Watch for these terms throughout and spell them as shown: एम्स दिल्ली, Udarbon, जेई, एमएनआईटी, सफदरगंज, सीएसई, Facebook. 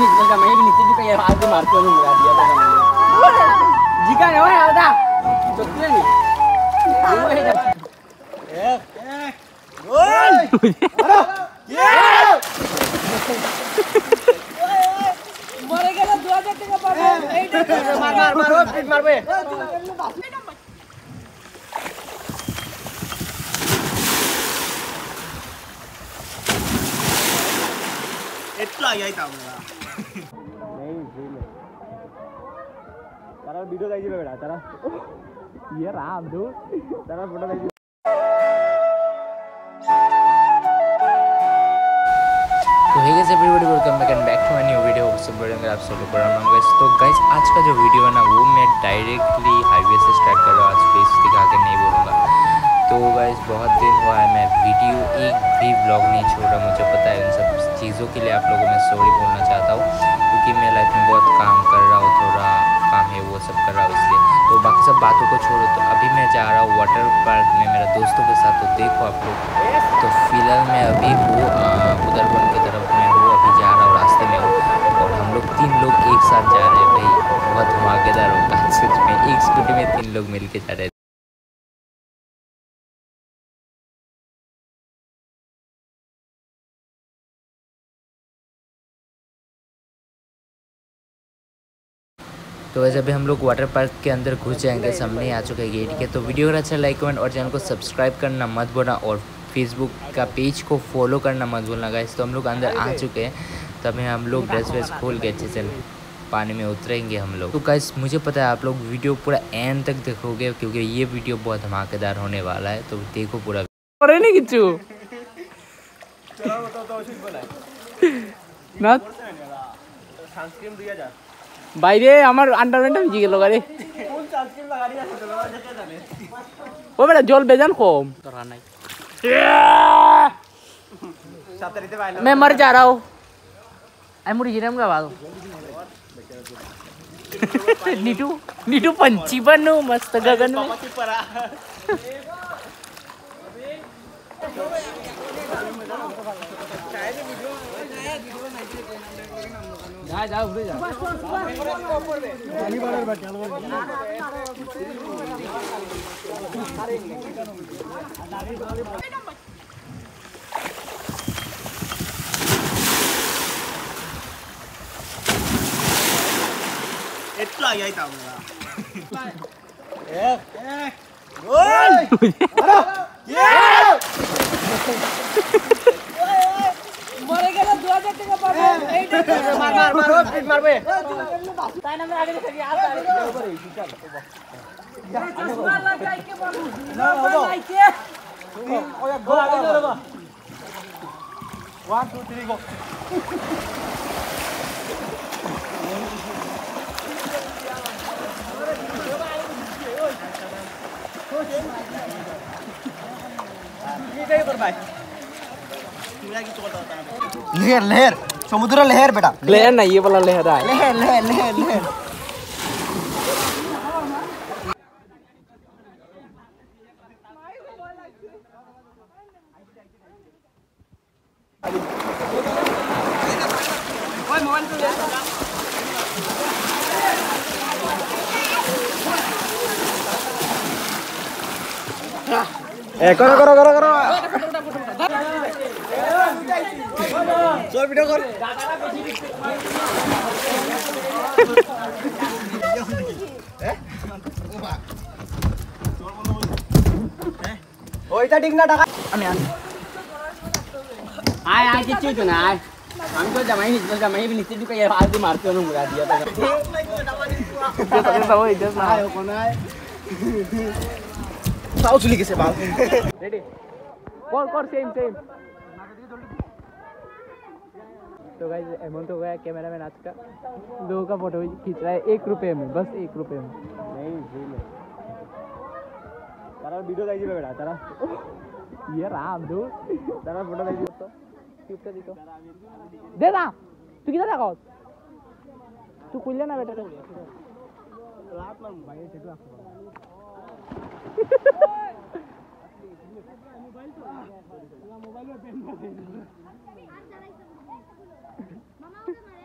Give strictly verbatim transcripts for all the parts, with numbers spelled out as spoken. निकल जा, मैं भी नीचे जी का हाथ से मार के उन्हें मिला दिया था जी का। नहीं है आधा चक्कर नहीं एक एक गोल अरे ये मरे गया दो हज़ार टका पर मार मार मार फिट मार बे इतना यही था नहीं खेल तारा वीडियो गाइज पे बेटा तारा ये राम दो तारा फोटो गाइज तो hey guys everybody welcome back and back to my new video. So बड़े आप सब लोग प्रणाम गाइस। तो गाइस आज का जो वीडियो है ना वो मैं डायरेक्टली हाईवे से स्टार्ट कर रहा हूं, आज फेस दिखा के नहीं बोलूंगा। तो गाइस बहुत दिन हुआ है मैं वीडियो एक भी व्लॉग नहीं छोड़ रहा, मुझे पता है। इन सब चीज़ों के लिए आप लोगों में सॉरी बोलना चाहता हूँ क्योंकि मैं लाइफ में बहुत काम कर रहा हूँ, थोड़ा काम है वो सब कर रहा हूँ इसलिए। तो बाकी सब बातों को छोड़ो, तो अभी मैं जा रहा हूँ वाटर पार्क में मेरे दोस्तों के साथ। तो देखो आप लोग, तो फिलहाल मैं अभी हूँ उदरबन की तरफ में हूँ, अभी जा रहा हूँ, रास्ते में हूँ और हम लोग तीन लोग एक साथ जा रहे हैं। भाई बहुत धमाकेदार होगा सच में, एक स्कूटी में तीन लोग मिल के जा रहे हैं। तो वैसे अभी हम लोग वाटर पार्क के अंदर घुस जाएंगे, सामने ही आ चुके हैं गेट के। तो वीडियो अगर अच्छा लाइक कमेंट और चैनल को सब्सक्राइब करना मत भूलना और फेसबुक का पेज को फॉलो करना मत भूलना गाइस। तो हम लोग अंदर आ चुके हैं, तभी हम लोग ड्रेस व्रेस खोल के अच्छे से पानी में उतरेंगे हम लोग। तो गाइस मुझे पता है आप लोग वीडियो पूरा एंड तक देखोगे क्योंकि ये वीडियो बहुत धमाकेदार होने वाला है, तो देखो पूरा। भाई रे हमारे अंडरवेंट में जी लगा रे कौन सनस्क्रीन लगा दिया लगा जगह जाने ओ बेटा जल बेजान कम तो रहा नहीं सतरीते भाई मैं मर जा रहा हूं आई मुड़ी हिरम का बाल नीटू नीटू पंछी बनो मस्त गगन में पंछी परा चाहे वीडियो नया वीडियो जा जा उधर जा पानी वाला बैठ चलो इतना यही था होगा एक एक गोल अरे ये मरे गया दो हज़ार टका पर मार मार मार फिट मार बे ताई नंबर आगे से यार ऊपर ही चल मार लग जाए के बोल ना लाइक के ओए गो आगे चलो बा वन टू थ्री गो ये कहीं पर भाई मेरा की तोड़ता होता है लेर लेर समुद्र लहर बेटा लहर नहीं ये वाला लहर है लहर लहर लहर लहर ओए मोबाइल तो ले ए करो करो करो करो चल वीडियो कर ओइटा ठीक ना टाका आय आय की चीज ना आय हम तो जमाई नहीं जमाई भी नीचे को ये आज मारते हो मुरा दिया था ये तो सब इधर ना आयो कौन है साउथ ली कैसे बाल रेडी कौन कौन सेम सेम। तो गाइस अमाउंट हो गया कैमरा मैन आज का, दो का फोटो खींच रहा है एक रुपये में, बस एक रुपये में नहीं झील तारा वीडियो गाइस पे बेटा तारा ये राम दो तारा फोटो गाइस तो क्लिक कर दिखो दे राम तू किधर रखा तू खुल ना बेटा रात में भाई सेट रखो मोबाइल तो मोबाइल में पेन कर दे मामा उधर मारे।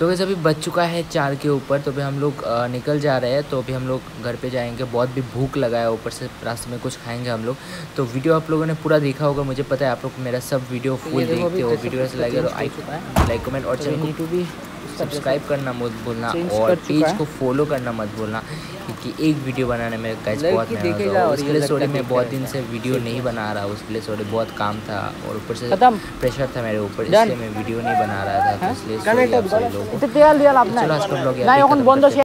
तो वैसे अभी बज चुका है चार के ऊपर, तो भी हम लोग निकल जा रहे हैं। तो अभी हम लोग घर पे जाएंगे, बहुत भी भूख लगा है, ऊपर से रास्ते में कुछ खाएंगे हम लोग। तो वीडियो आप लोगों ने पूरा देखा होगा, मुझे पता है आप लोग मेरा सब वीडियो फुल देखते हो। वीडियो ऐसा लगे तो लाइक कमेंट और चैनल को भी सब्सक्राइब करना मत भूलना और पेज को फॉलो करना मत भूलना, क्योंकि एक वीडियो बनाने में गाइस बहुत मेहनत है। उसके लिए सॉरी, मैं बहुत दिन से वीडियो नहीं बना रहा, उसके लिए सॉरी, बहुत काम था और ऊपर से प्रेशर था मेरे ऊपर, इसलिए मैं वीडियो नहीं बना रहा था। इसलिए सॉरी आप सभी लोगों को। चलो आज का ब्लॉग यहां पे खत्म करते हैं।